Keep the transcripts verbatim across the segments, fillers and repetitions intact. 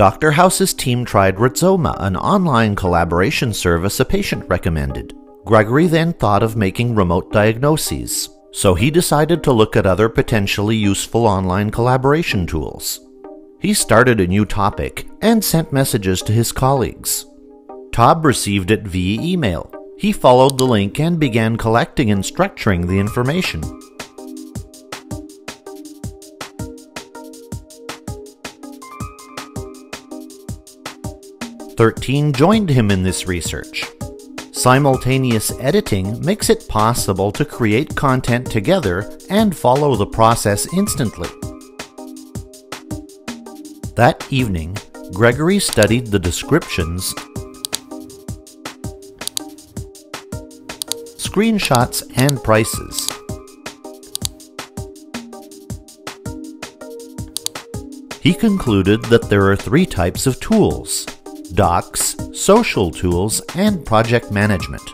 Doctor House's team tried Rizzoma, an online collaboration service a patient recommended. Gregory then thought of making remote diagnoses, so he decided to look at other potentially useful online collaboration tools. He started a new topic and sent messages to his colleagues. Tob received it via email. He followed the link and began collecting and structuring the information. thirteen joined him in this research. Simultaneous editing makes it possible to create content together and follow the process instantly. That evening, Gregory studied the descriptions, screenshots, and prices. He concluded that there are three types of tools: docs, social tools, and project management.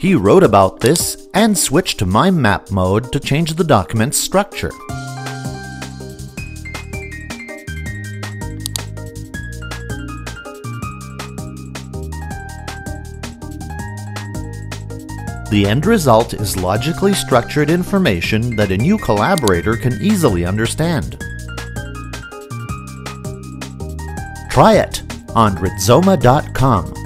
He wrote about this and switched to MindMap mode to change the document's structure. The end result is logically structured information that a new collaborator can easily understand. Try it on Rizzoma dot com.